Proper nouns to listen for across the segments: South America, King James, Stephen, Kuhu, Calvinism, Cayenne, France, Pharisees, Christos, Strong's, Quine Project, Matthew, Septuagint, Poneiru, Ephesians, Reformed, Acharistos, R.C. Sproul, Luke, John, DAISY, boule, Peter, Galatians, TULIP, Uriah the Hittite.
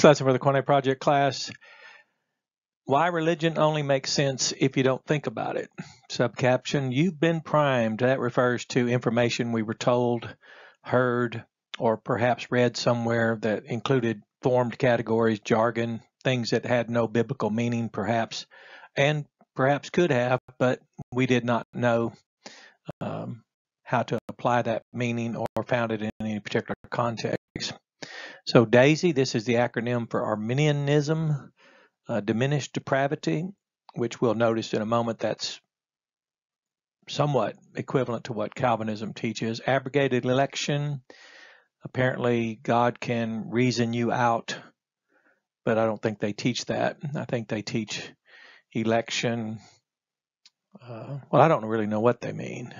It's a lesson for the Quine Project class. Why religion only makes sense if you don't think about it. Subcaption, you've been primed. That refers to information we were told, heard, or perhaps read somewhere that included formed categories, jargon, things that had no biblical meaning perhaps, and perhaps could have, but we did not know how to apply that meaning or found it in any particular context. So DAISY, this is the acronym for Arminianism, diminished depravity, which we'll notice in a moment that's somewhat equivalent to what Calvinism teaches. Abrogated election, apparently God can reason you out, but I don't think they teach that. I think they teach election. Well, I don't really know what they mean,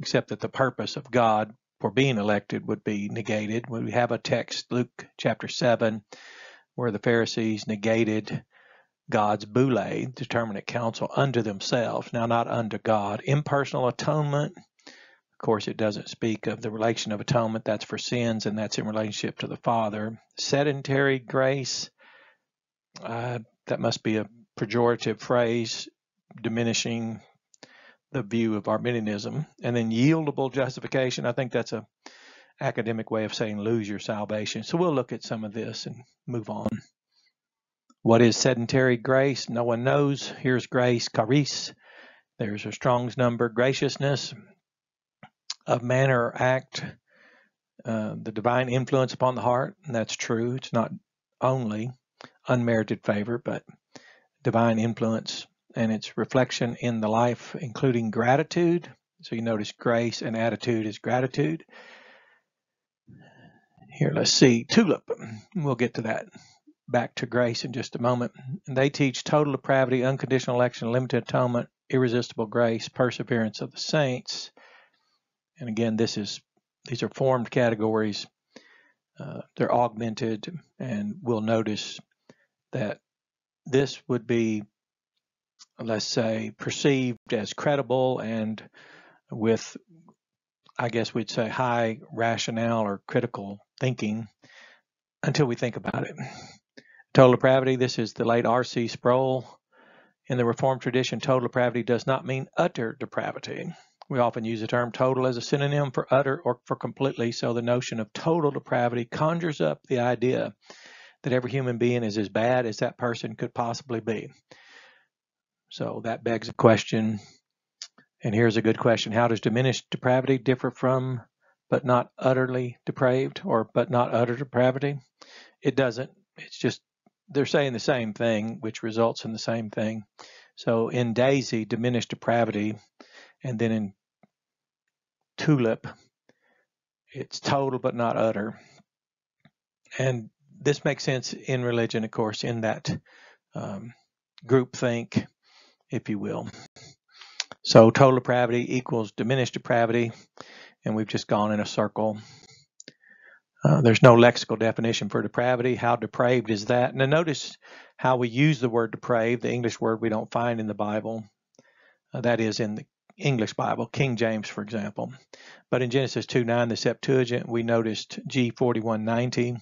except that the purpose of God for being elected would be negated. We have a text, Luke chapter 7, where the Pharisees negated God's boule, determinate counsel, unto themselves, now not unto God. Impersonal atonement, of course, it doesn't speak of the relation of atonement. That's for sins, and that's in relationship to the Father. Sedentary grace, that must be a pejorative phrase, diminishing the view of Arminianism. And then yieldable justification, I think that's a academic way of saying lose your salvation. So we'll look at some of this and move on. What is sedentary grace? No one knows. Here's grace, charis. There's a Strong's number, graciousness of manner or act, the divine influence upon the heart. And that's true. It's not only unmerited favor, but divine influence and its reflection in the life, including gratitude. So you notice grace and attitude is gratitude. Here, let's see, TULIP. We'll get to that. Back to grace in just a moment. And they teach total depravity, unconditional election, limited atonement, irresistible grace, perseverance of the saints. And again, these are formed categories. They're augmented, and we'll notice that this would be, let's say, perceived as credible and with, I guess we'd say, high rationale or critical thinking until we think about it. Total depravity, this is the late R.C. Sproul. In the Reformed tradition, total depravity does not mean utter depravity. We often use the term total as a synonym for utter or for completely, so the notion of total depravity conjures up the idea that every human being is as bad as that person could possibly be. So that begs a question, and here's a good question. How does diminished depravity differ from but not utterly depraved, or but not utter depravity? It doesn't. It's just they're saying the same thing, which results in the same thing. So in DAISY, diminished depravity, and then in TULIP, it's total but not utter. And this makes sense in religion, of course, in that groupthink, if you will. So total depravity equals diminished depravity, and we've just gone in a circle. There's no lexical definition for depravity. How depraved is that? Now notice how we use the word depraved, the English word we don't find in the Bible. That is in the English Bible, King James, for example. But in Genesis 2:9, the Septuagint, we noticed G4190,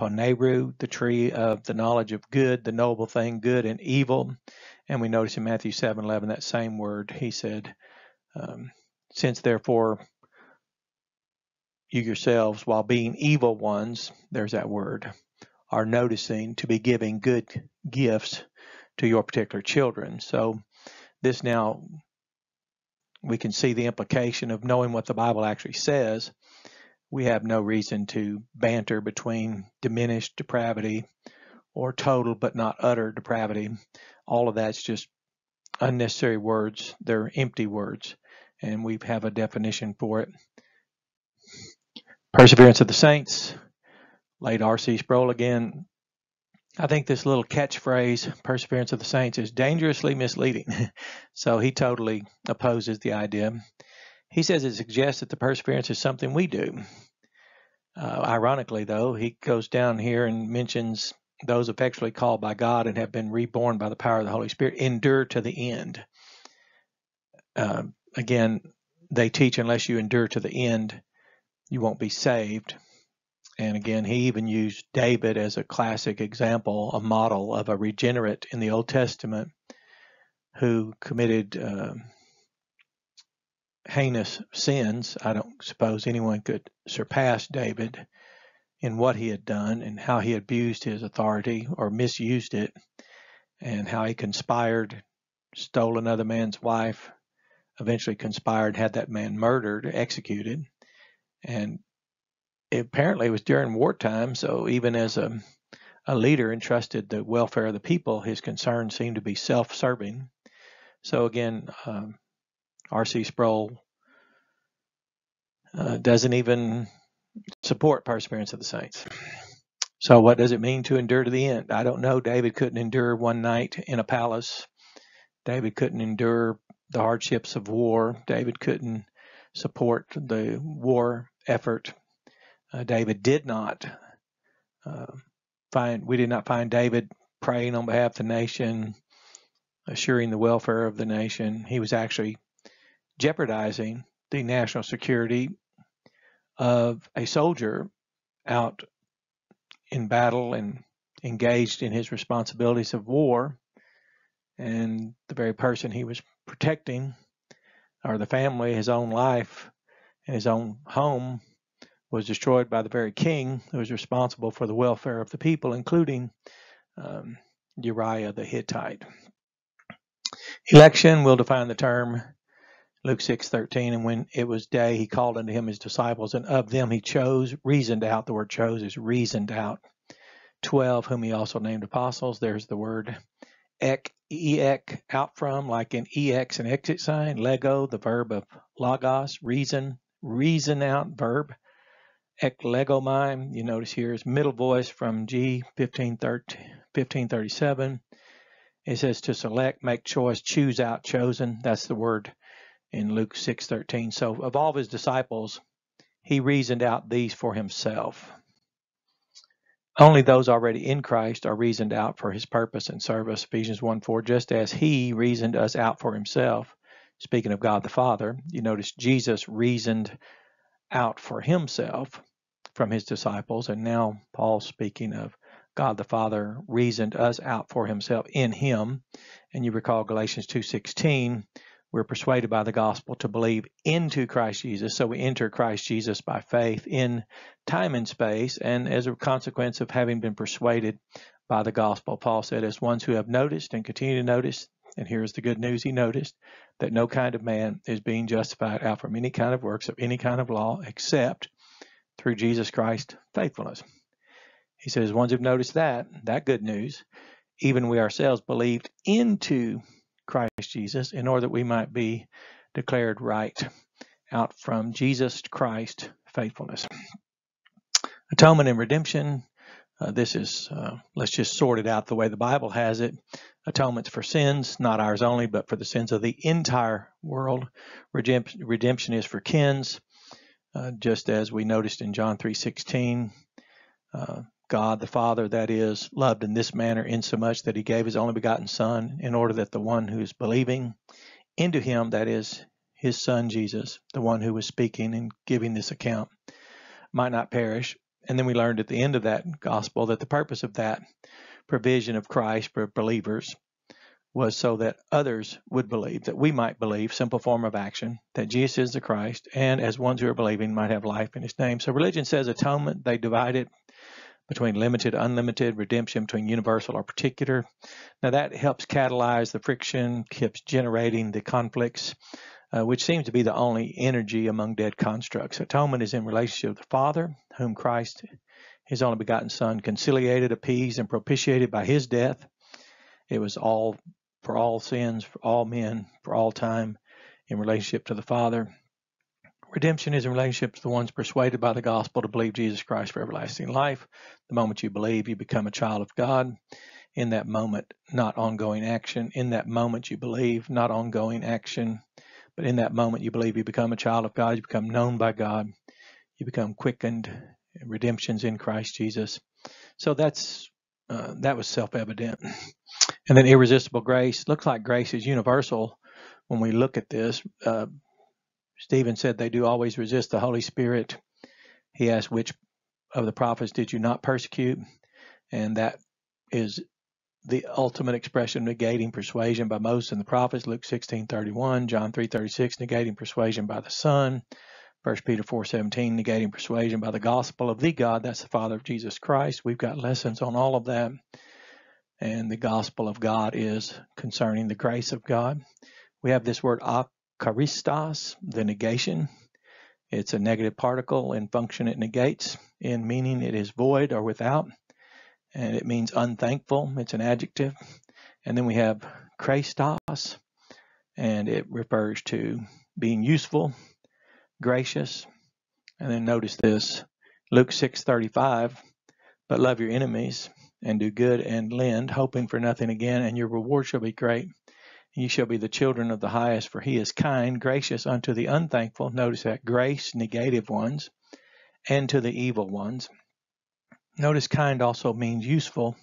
Poneiru, the tree of the knowledge of good, the noble thing, good and evil. And we notice in Matthew 7:11, that same word, he said, since therefore you yourselves, while being evil ones, there's that word, are noticing to be giving good gifts to your particular children. So this now, we can see the implication of knowing what the Bible actually says. We have no reason to banter between diminished depravity or total but not utter depravity. All of that's just unnecessary words. They're empty words, and we have a definition for it. Perseverance of the saints, late R.C. Sproul again. I think this little catchphrase, perseverance of the saints, is dangerously misleading. So he totally opposes the idea. He says it suggests that the perseverance is something we do. Ironically, though, he goes down here and mentions those effectually called by God and have been reborn by the power of the Holy Spirit endure to the end. Again, they teach unless you endure to the end, you won't be saved. And again, he even used David as a classic example, a model of a regenerate in the Old Testament who committed heinous sins. I don't suppose anyone could surpass David in what he had done and how he abused his authority or misused it, and how he conspired, stole another man's wife, eventually conspired, had that man murdered, executed. And apparently it was during wartime, so even as a leader entrusted the welfare of the people, his concerns seemed to be self-serving. So again, R.C. Sproul doesn't even support perseverance of the saints. So what does it mean to endure to the end? I don't know. David couldn't endure one night in a palace. David couldn't endure the hardships of war. David couldn't support the war effort. David did not we did not find David praying on behalf of the nation, assuring the welfare of the nation. He was actually jeopardizing the national security of a soldier out in battle and engaged in his responsibilities of war, and the very person he was protecting, or the family, his own life and his own home, was destroyed by the very king who was responsible for the welfare of the people, including Uriah the Hittite. Election will define the term. Luke 6:13, and when it was day, he called unto him his disciples, and of them he chose, reasoned out. The word chose is reasoned out. 12, whom he also named apostles. There's the word ek, e-ek, out from, like in ex, an exit sign. Lego, the verb of logos, reason, reason out, verb. Ek legomai, you notice here is middle voice from G, 1537. It says to select, make choice, choose out, chosen. That's the word in Luke 6:13. So of all of his disciples, he reasoned out these for himself. Only those already in Christ are reasoned out for his purpose and service. Ephesians 1:4, just as he reasoned us out for himself. Speaking of God the Father, you notice Jesus reasoned out for himself from his disciples. And now Paul's speaking of God the Father reasoned us out for himself in him. And you recall Galatians 2:16, we're persuaded by the gospel to believe into Christ Jesus. So we enter Christ Jesus by faith in time and space. And as a consequence of having been persuaded by the gospel, Paul said, as ones who have noticed and continue to notice, and here's the good news, he noticed that no kind of man is being justified out from any kind of works of any kind of law except through Jesus Christ's faithfulness. He says, ones who've noticed that good news, even we ourselves believed into Christ Jesus, in order that we might be declared right out from Jesus Christ's faithfulness. Atonement and redemption. This is, let's just sort it out the way the Bible has it. Atonement's for sins, not ours only, but for the sins of the entire world. Redemption is for kins, just as we noticed in John 3:16. God the Father, that is, loved in this manner insomuch that he gave his only begotten Son, in order that the one who is believing into him, that is, his Son Jesus, the one who was speaking and giving this account, might not perish. And then we learned at the end of that gospel that the purpose of that provision of Christ for believers was so that others would believe, that we might believe, simple form of action, that Jesus is the Christ, and as ones who are believing might have life in his name. So religion says atonement, they divide it between limited, unlimited, redemption between universal or particular. Now that helps catalyze the friction, keeps generating the conflicts, which seems to be the only energy among dead constructs. Atonement is in relationship to the Father, whom Christ, his only begotten Son, conciliated, appeased, and propitiated by his death. It was all for all sins, for all men, for all time, in relationship to the Father. Redemption is in relationship to the ones persuaded by the gospel to believe Jesus Christ for everlasting life. The moment you believe, you become a child of God. In that moment, not ongoing action. In that moment, you believe, not ongoing action. But in that moment, you believe, you become a child of God. You become known by God. You become quickened. Redemption's in Christ Jesus. So that was self-evident. And then irresistible grace. Looks like grace is universal when we look at this. Stephen said they do always resist the Holy Spirit. He asked which of the prophets did you not persecute? And that is the ultimate expression negating persuasion by Moses and the prophets, Luke 16:31, John 3:36, negating persuasion by the Son, 1 Peter 4:17, negating persuasion by the gospel of the God, that's the Father of Jesus Christ. We've got lessons on all of that. And the gospel of God is concerning the grace of God. We have this word Acharistos, the negation. It's a negative particle. In function, it negates. In meaning, it is void or without. And it means unthankful. It's an adjective. And then we have Christos, and it refers to being useful, gracious. And then notice this, Luke 6:35, but love your enemies and do good and lend, hoping for nothing again, and your reward shall be great. And you shall be the children of the highest, for he is kind, gracious unto the unthankful. Notice that, grace, negative ones, and to the evil ones. Notice kind also means useful,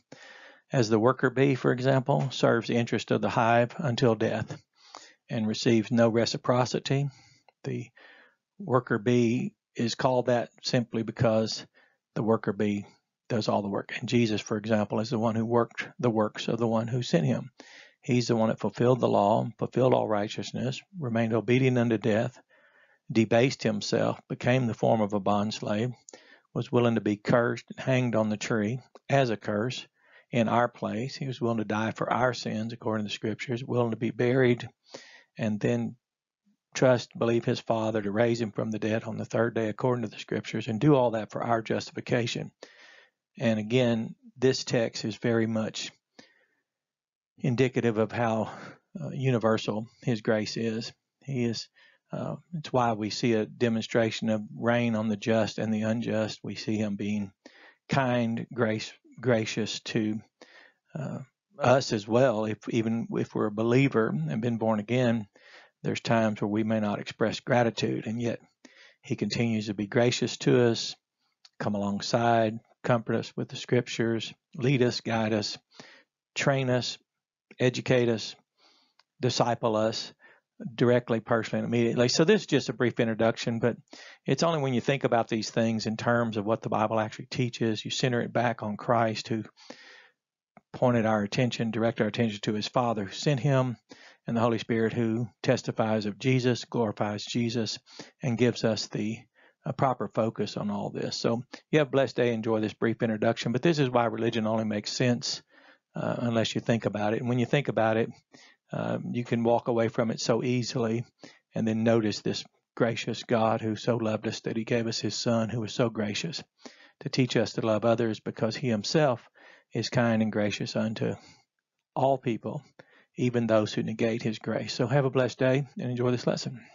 as the worker bee, for example, serves the interest of the hive until death and receives no reciprocity. The worker bee is called that simply because the worker bee does all the work. And Jesus, for example, is the one who worked the works of the one who sent him. He's the one that fulfilled the law, fulfilled all righteousness, remained obedient unto death, debased himself, became the form of a bondslave, was willing to be cursed and hanged on the tree as a curse in our place. He was willing to die for our sins, according to the scriptures, willing to be buried, and then believe his Father to raise him from the dead on the third day, according to the scriptures, and do all that for our justification. And again, this text is very much indicative of how universal his grace is. He is. It's why we see a demonstration of rain on the just and the unjust. We see him being kind, gracious to us as well. Even if we're a believer and been born again, there's times where we may not express gratitude, and yet he continues to be gracious to us, come alongside, comfort us with the scriptures, lead us, guide us, train us, educate us, disciple us, directly, personally, and immediately. So this is just a brief introduction, but it's only when you think about these things in terms of what the Bible actually teaches, you center it back on Christ, who pointed our attention, directed our attention to his Father who sent him, and the Holy Spirit who testifies of Jesus, glorifies Jesus, and gives us the proper focus on all this. So you have a blessed day. Enjoy this brief introduction, but this is why religion only makes sense unless you think about it. And when you think about it, you can walk away from it so easily, and then notice this gracious God who so loved us that he gave us his Son, who was so gracious to teach us to love others, because he himself is kind and gracious unto all people, even those who negate his grace. So have a blessed day and enjoy this lesson.